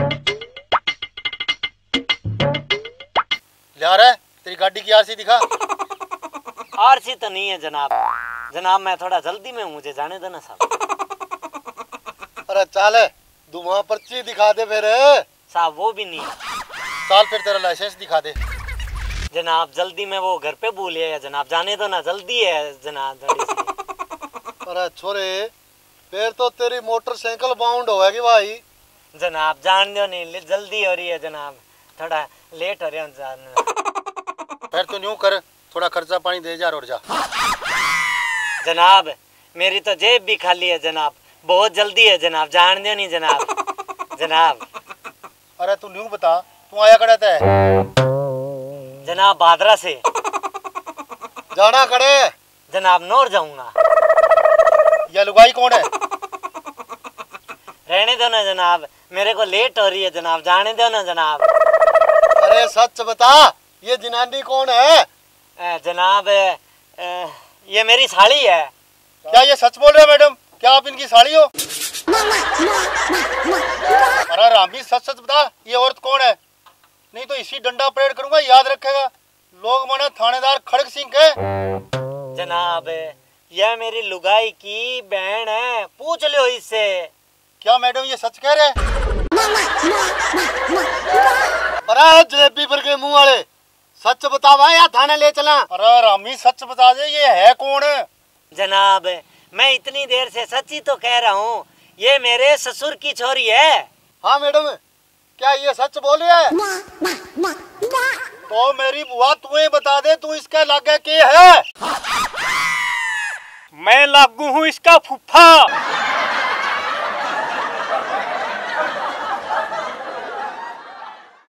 ला रहा है तेरी गाड़ी की आरसी दिखा। आरसी तो नहीं है जनाब, जनाब मैं थोड़ा जल्दी में हूँ, मुझे जाने देना साहब। अरे चाल है तू वहाँ पर्ची दिखा दे फिर साहब। वो भी नहीं चाल, फिर तेरा लाइसेंस दिखा दे जनाब। जल्दी में वो घर पे भूल गया जनाब, जाने दो ना, जल्दी है जनाब। अरे छोरे फिर तो तेरी मोटरसाइकिल बाउंड होगी भाई। जनाब जान दो, नहीं जल्दी हो रही है जनाब, थोड़ा लेट हो रहे हैं। फिर तो न्यू कर, थोड़ा खर्चा पानी दे जा और जा। जनाब मेरी तो जेब भी खाली है जनाब, बहुत जल्दी है जनाब, जान दो नहीं जनाब। जनाब अरे तू न्यू बता, तू आया कड़े थे जनाब? बादरा से जाना कड़े जनाब, नौर जाऊंगा। ये लुगाई कौन है? रहने दो ना जनाब, मेरे को लेट हो रही है जनाब, जाने दो ना जनाब। अरे सच बता, ये जनानी कौन है? जनाब ये मेरी साली है। क्या ये सच बोल रहे हो मैडम? क्या आप इनकी साली हो? अरे रामी सच सच बता, ये औरत कौन है? नहीं तो इसी डंडा परेड करूंगा, याद रखेगा। लोग माने थानेदार खड़ग सिंह है। जनाब यह मेरी लुगाई की बहन है, पूछ लो इससे। क्या मैडम ये सच कह रहे हैं? अरे जलेबी पर के मुंह वाले सच बता भाई, या थाने ले चला। अरे रामी सच बता दे, ये है कौन? जनाब मैं इतनी देर से सच ही तो कह रहा हूँ, ये मेरे ससुर की छोरी है। हाँ मैडम क्या ये सच बोल रही है? तो मेरी बुआ तुम्हें बता दे, तू इसका लागे के है? मैं लागू हूँ इसका फुफा।